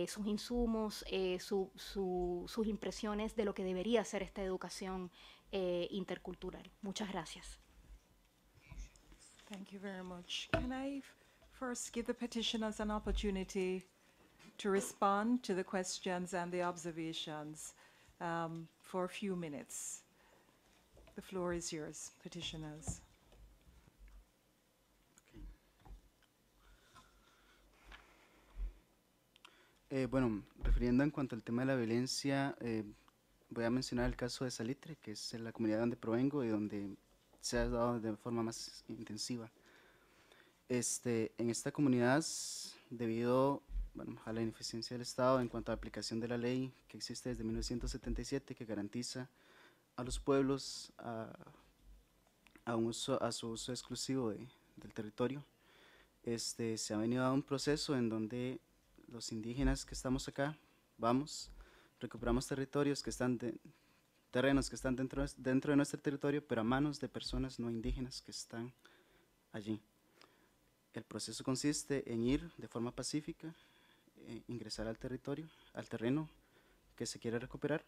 sus insumos, sus impresiones de lo que debería ser esta educación intercultural. Muchas gracias. Thank you very much. Can I first give the petitioners an opportunity to respond to the questions and the observations for a few minutes? The floor is yours, petitioners. Bueno, refiriendo en cuanto al tema de la violencia, voy a mencionar el caso de Salitre, que es la comunidad donde provengo y donde se ha dado de forma más intensiva. En esta comunidad, debido a la ineficiencia del Estado en cuanto a la aplicación de la ley que existe desde 1977, que garantiza a los pueblos a su uso exclusivo del territorio, se ha venido a un proceso en donde los indígenas que estamos acá, recuperamos territorios que están, terrenos que están dentro de nuestro territorio, pero a manos de personas no indígenas que están allí. El proceso consiste en ir de forma pacífica, ingresar al territorio, al terreno que se quiere recuperar.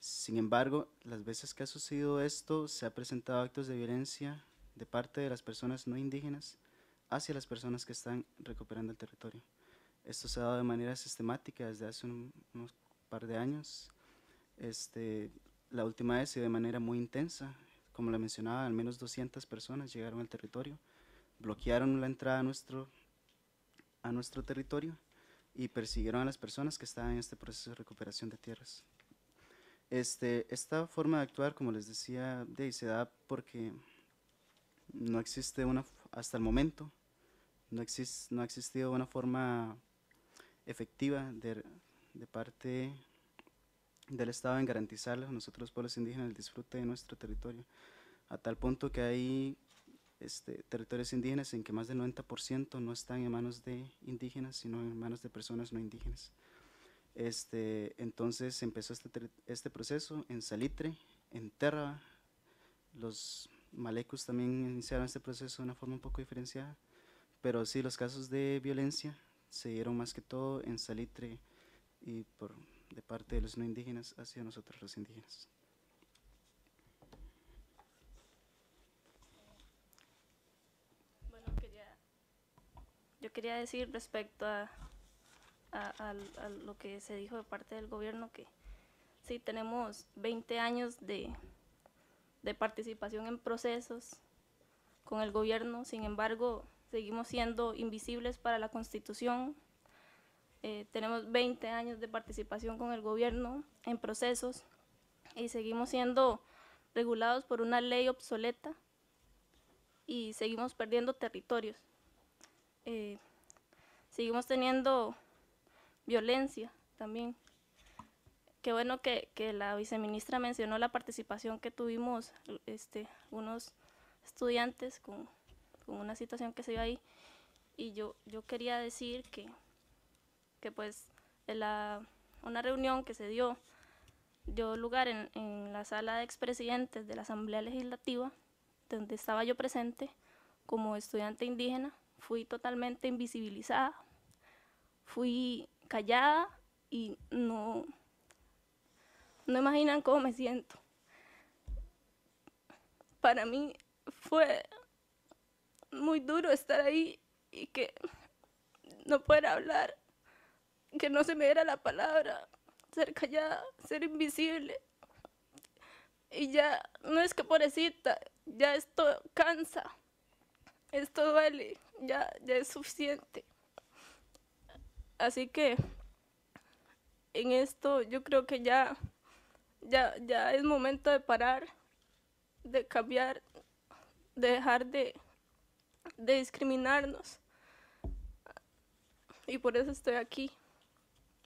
Sin embargo, las veces que ha sucedido esto, se ha presentado actos de violencia de parte de las personas no indígenas hacia las personas que están recuperando el territorio. Esto se ha dado de manera sistemática desde hace unos par de años. La última vez y de manera muy intensa, como lo mencionaba, al menos 200 personas llegaron al territorio, bloquearon la entrada a nuestro territorio y persiguieron a las personas que estaban en este proceso de recuperación de tierras. Esta forma de actuar, como les decía, se da porque no existe una, hasta el momento, no ha existido una forma efectiva de parte del Estado en garantizarle a nosotros los pueblos indígenas el disfrute de nuestro territorio, a tal punto que hay territorios indígenas en que más del 90% no están en manos de indígenas, sino en manos de personas no indígenas. Entonces empezó este proceso en Salitre, en Térraba. Los Malecus también iniciaron este proceso de una forma un poco diferenciada, pero sí, los casos de violencia se dieron más que todo en Salitre y de parte de los no indígenas hacia nosotros los indígenas. Yo quería decir respecto a lo que se dijo de parte del gobierno, que sí, tenemos 20 años de participación en procesos con el gobierno, sin embargo, seguimos siendo invisibles para la Constitución. Tenemos 20 años de participación con el gobierno en procesos y seguimos siendo regulados por una ley obsoleta y seguimos perdiendo territorios. Seguimos teniendo violencia también. Qué bueno que la viceministra mencionó la participación que tuvimos unos estudiantes con una situación que se dio ahí, y yo quería decir que pues una reunión que se dio lugar en la sala de expresidentes de la Asamblea Legislativa, donde estaba yo presente como estudiante indígena. Fui totalmente invisibilizada, fui callada y no imaginan cómo me siento. Para mí fue muy duro estar ahí y que no poder hablar, que no se me diera la palabra, ser callada, ser invisible. Y ya, no es que pobrecita, ya esto cansa, esto duele. Ya es suficiente. Así que en esto yo creo que ya es momento de parar, de cambiar, de dejar de discriminarnos. Y por eso estoy aquí.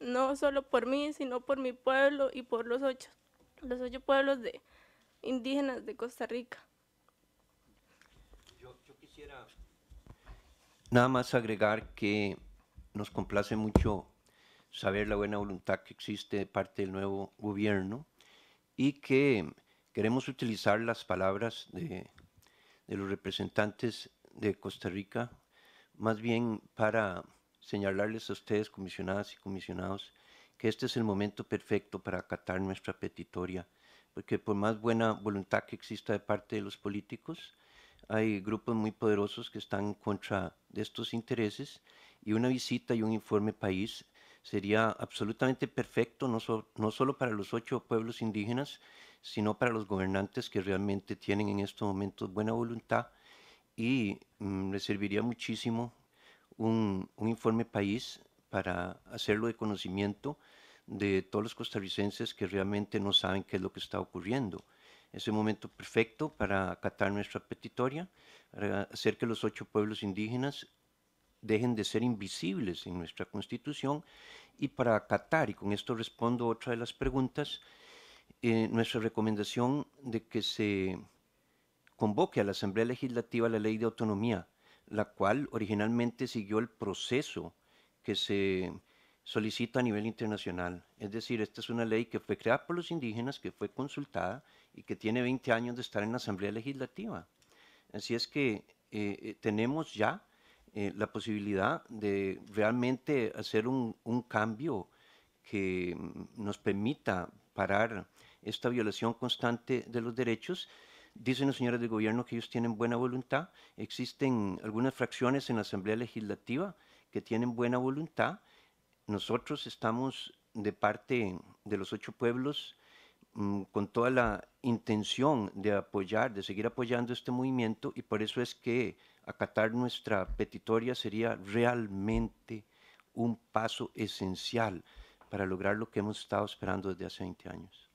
No solo por mí, sino por mi pueblo y por los ocho pueblos indígenas de Costa Rica. Yo quisiera nada más agregar que nos complace mucho saber la buena voluntad que existe de parte del nuevo gobierno y que queremos utilizar las palabras de los representantes de Costa Rica, más bien para señalarles a ustedes, comisionadas y comisionados, que este es el momento perfecto para acatar nuestra petitoria, porque por más buena voluntad que exista de parte de los políticos, hay grupos muy poderosos que están en contra de estos intereses, y una visita y un informe país sería absolutamente perfecto, no solo para los 8 pueblos indígenas, sino para los gobernantes que realmente tienen en estos momentos buena voluntad, y les serviría muchísimo un informe país para hacerlo de conocimiento de todos los costarricenses que realmente no saben qué es lo que está ocurriendo. Es el momento perfecto para acatar nuestra petitoria, para hacer que los 8 pueblos indígenas dejen de ser invisibles en nuestra Constitución y para acatar, y con esto respondo otra de las preguntas, nuestra recomendación de que se convoque a la Asamblea Legislativa la Ley de Autonomía, la cual originalmente siguió el proceso que se solicita a nivel internacional. Es decir, esta es una ley que fue creada por los indígenas, que fue consultada y que tiene 20 años de estar en la Asamblea Legislativa. Así es que tenemos ya la posibilidad de realmente hacer un cambio que nos permita parar esta violación constante de los derechos. Dicen los señores del gobierno que ellos tienen buena voluntad. Existen algunas fracciones en la Asamblea Legislativa que tienen buena voluntad. Nosotros estamos de parte de los 8 pueblos con toda la intención de apoyar, de seguir apoyando este movimiento, y por eso es que acatar nuestra petitoria sería realmente un paso esencial para lograr lo que hemos estado esperando desde hace 20 años.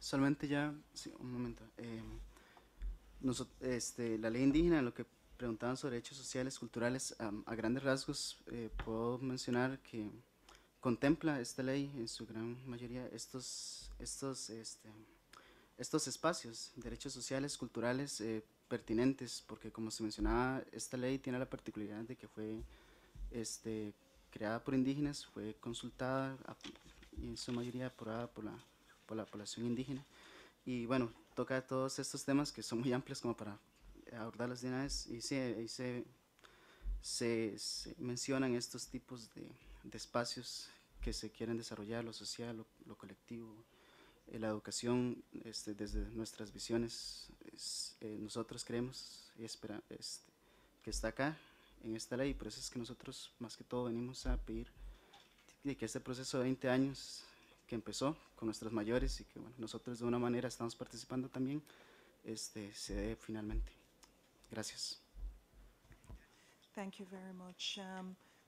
Solamente ya, sí, un momento. La ley indígena, lo que preguntaban sobre derechos sociales, culturales, a grandes rasgos puedo mencionar que contempla esta ley en su gran mayoría estos espacios, derechos sociales, culturales pertinentes, porque como se mencionaba, esta ley tiene la particularidad de que fue creada por indígenas, fue consultada y en su mayoría aprobada por la población indígena, y bueno, toca todos estos temas que son muy amplios como para abordarlos de una vez, y se mencionan estos tipos de espacios que se quieren desarrollar, lo social, lo colectivo, la educación, desde nuestras visiones, nosotros creemos y esperamos que está acá en esta ley, por eso es que nosotros más que todo venimos a pedir que este proceso de 20 años que empezó con nuestros mayores y que bueno, nosotros de una manera estamos participando también, se dé finalmente. Gracias. Thank you very much.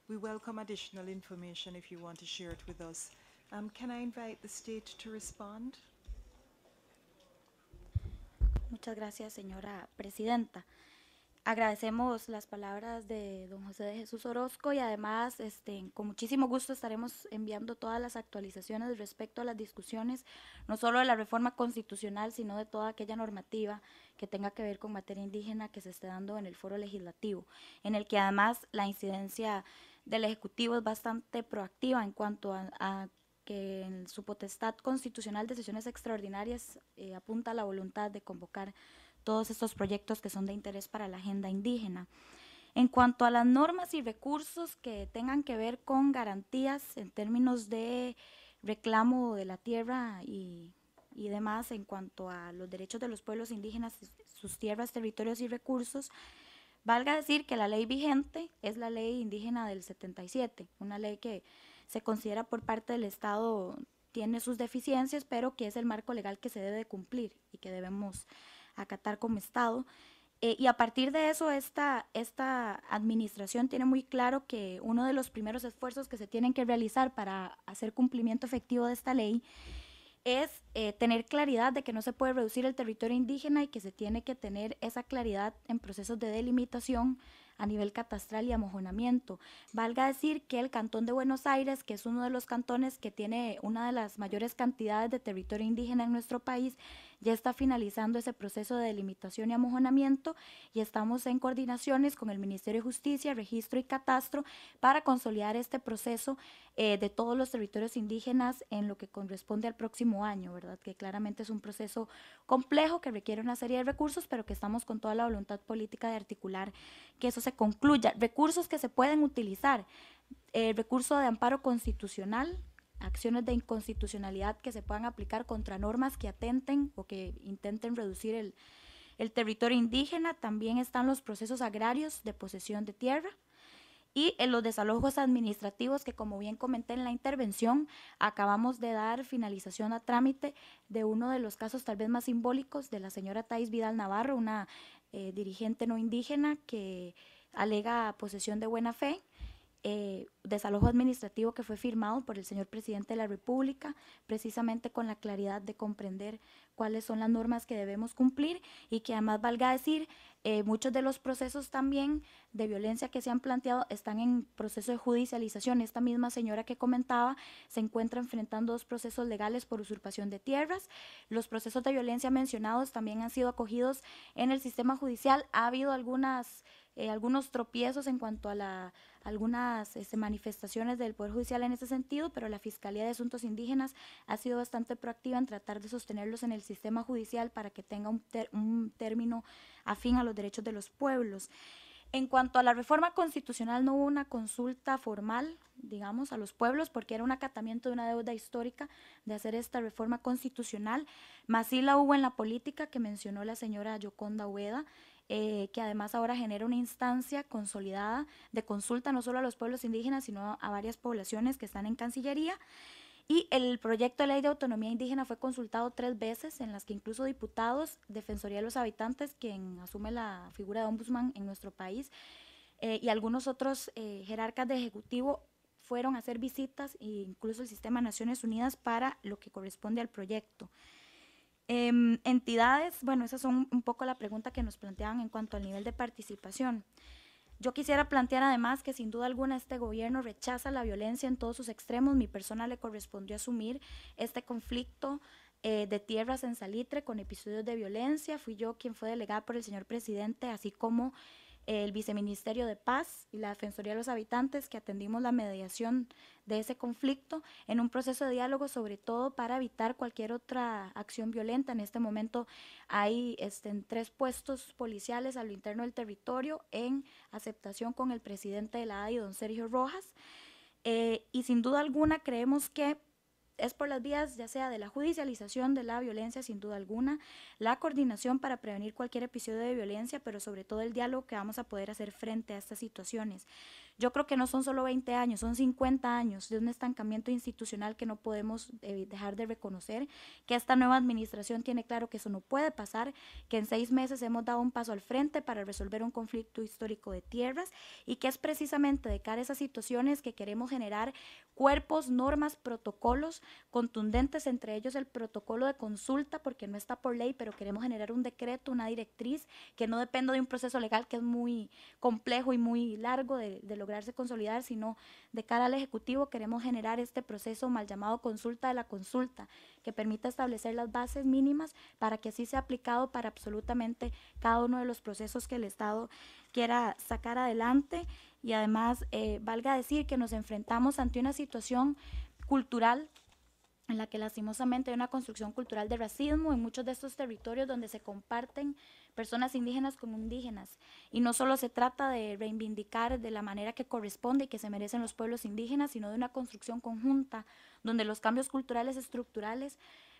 We welcome additional information if you want to share it with us. Can I invite the state to respond? Muchas gracias, señora presidenta. Agradecemos las palabras de don José de Jesús Orozco y además con muchísimo gusto estaremos enviando todas las actualizaciones respecto a las discusiones, no solo de la reforma constitucional, sino de toda aquella normativa que tenga que ver con materia indígena que se esté dando en el foro legislativo, en el que además la incidencia del Ejecutivo es bastante proactiva en cuanto a que en su potestad constitucional de sesiones extraordinarias apunta a la voluntad de convocar todos estos proyectos que son de interés para la agenda indígena. En cuanto a las normas y recursos que tengan que ver con garantías en términos de reclamo de la tierra y demás, en cuanto a los derechos de los pueblos indígenas, sus tierras, territorios y recursos, valga decir que la ley vigente es la ley indígena del 77, una ley que se considera por parte del Estado tiene sus deficiencias, pero que es el marco legal que se debe de cumplir y que debemos acatar como Estado, y a partir de eso esta administración tiene muy claro que uno de los primeros esfuerzos que se tienen que realizar para hacer cumplimiento efectivo de esta ley es tener claridad de que no se puede reducir el territorio indígena y que se tiene que tener esa claridad en procesos de delimitación a nivel catastral y amojonamiento. Valga decir que el Cantón de Buenos Aires, que es uno de los cantones que tiene una de las mayores cantidades de territorio indígena en nuestro país, ya está finalizando ese proceso de delimitación y amojonamiento y estamos en coordinaciones con el Ministerio de Justicia, Registro y Catastro para consolidar este proceso de todos los territorios indígenas en lo que corresponde al próximo año, ¿verdad? Que claramente es un proceso complejo que requiere una serie de recursos, pero que estamos con toda la voluntad política de articular que eso se concluya. Recursos que se pueden utilizar, el recurso de amparo constitucional, acciones de inconstitucionalidad que se puedan aplicar contra normas que atenten o que intenten reducir el territorio indígena, también están los procesos agrarios de posesión de tierra y en los desalojos administrativos que, como bien comenté en la intervención, acabamos de dar finalización a trámite de uno de los casos tal vez más simbólicos de la señora Thais Vidal Navarro, una dirigente no indígena que alega posesión de buena fe desalojo administrativo que fue firmado por el señor presidente de la República, precisamente con la claridad de comprender cuáles son las normas que debemos cumplir y que además valga decir, muchos de los procesos también de violencia que se han planteado están en proceso de judicialización. Esta misma señora que comentaba se encuentra enfrentando dos procesos legales por usurpación de tierras. Los procesos de violencia mencionados también han sido acogidos en el sistema judicial. Ha habido algunos tropiezos en cuanto a algunas manifestaciones del Poder Judicial en ese sentido, pero la Fiscalía de Asuntos Indígenas ha sido bastante proactiva en tratar de sostenerlos en el sistema judicial para que tenga un término afín a los derechos de los pueblos. En cuanto a la reforma constitucional, no hubo una consulta formal, digamos, a los pueblos, porque era un acatamiento de una deuda histórica de hacer esta reforma constitucional, mas sí la hubo en la política que mencionó la señora Yoconda Ubeda, que además ahora genera una instancia consolidada de consulta no solo a los pueblos indígenas, sino a varias poblaciones que están en Cancillería. Y el proyecto de ley de autonomía indígena fue consultado 3 veces, en las que incluso diputados, Defensoría de los Habitantes, quien asume la figura de ombudsman en nuestro país, y algunos otros jerarcas de ejecutivo fueron a hacer visitas, e incluso el sistema Naciones Unidas para lo que corresponde al proyecto. Entidades, bueno, esas son un poco la pregunta que nos planteaban en cuanto al nivel de participación. Yo quisiera plantear además que sin duda alguna este gobierno rechaza la violencia en todos sus extremos. Mi persona le correspondió asumir este conflicto de tierras en Salitre con episodios de violencia. Fui yo quien fue delegada por el señor presidente, así como el Viceministerio de Paz y la Defensoría de los Habitantes, que atendimos la mediación de ese conflicto en un proceso de diálogo, sobre todo para evitar cualquier otra acción violenta. En este momento hay en 3 puestos policiales a lo interno del territorio en aceptación con el presidente de la ADI, don Sergio Rojas, y sin duda alguna creemos que es por las vías ya sea de la judicialización de la violencia, sin duda alguna, la coordinación para prevenir cualquier episodio de violencia, pero sobre todo el diálogo que vamos a poder hacer frente a estas situaciones. Yo creo que no son solo 20 años, son 50 años de un estancamiento institucional que no podemos dejar de reconocer, que esta nueva administración tiene claro que eso no puede pasar, que en 6 meses hemos dado un paso al frente para resolver un conflicto histórico de tierras y que es precisamente de cara a esas situaciones que queremos generar cuerpos, normas, protocolos contundentes, entre ellos el protocolo de consulta, porque no está por ley, pero queremos generar un decreto, una directriz que no dependa de un proceso legal que es muy complejo y muy largo de lograrse consolidar, sino de cara al Ejecutivo queremos generar este proceso mal llamado consulta de la consulta, que permita establecer las bases mínimas para que así sea aplicado para absolutamente cada uno de los procesos que el Estado quiera sacar adelante. Y además valga decir que nos enfrentamos ante una situación cultural en la que lastimosamente hay una construcción cultural de racismo en muchos de estos territorios donde se comparten personas indígenas con indígenas, y no solo se trata de reivindicar de la manera que corresponde y que se merecen los pueblos indígenas, sino de una construcción conjunta donde los cambios culturales estructurales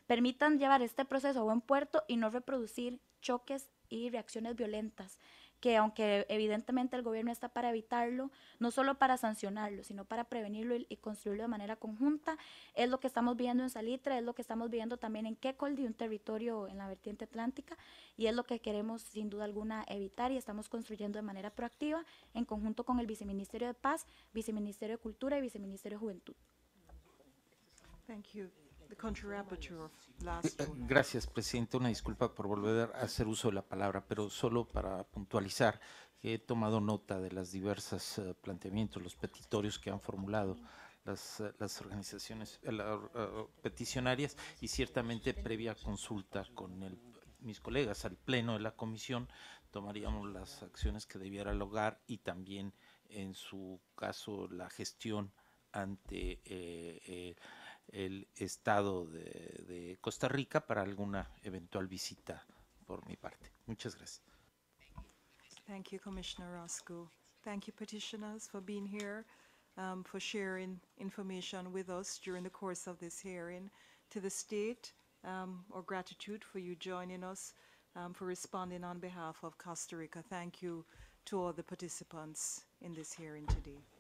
permitan llevar este proceso a buen puerto y no reproducir choques y reacciones violentas, que aunque evidentemente el gobierno está para evitarlo, no solo para sancionarlo, sino para prevenirlo y construirlo de manera conjunta. Es lo que estamos viendo en Salitre, es lo que estamos viendo también en Quecoldi, un territorio en la vertiente atlántica, y es lo que queremos sin duda alguna evitar y estamos construyendo de manera proactiva en conjunto con el Viceministerio de Paz, Viceministerio de Cultura y Viceministerio de Juventud. Thank you. Gracias, Presidente. Una disculpa por volver a hacer uso de la palabra, pero solo para puntualizar que he tomado nota de las diversas planteamientos, los petitorios que han formulado las organizaciones peticionarias, y ciertamente previa consulta con mis colegas al Pleno de la Comisión tomaríamos las acciones que debiera lograr y también en su caso la gestión ante el Estado de Costa Rica para alguna eventual visita por mi parte. Muchas gracias. Thank you, Commissioner Orozco. Thank you, petitioners, for being here, for sharing information with us during the course of this hearing. To the state, our gratitude for you joining us, for responding on behalf of Costa Rica. Thank you to all the participants in this hearing today.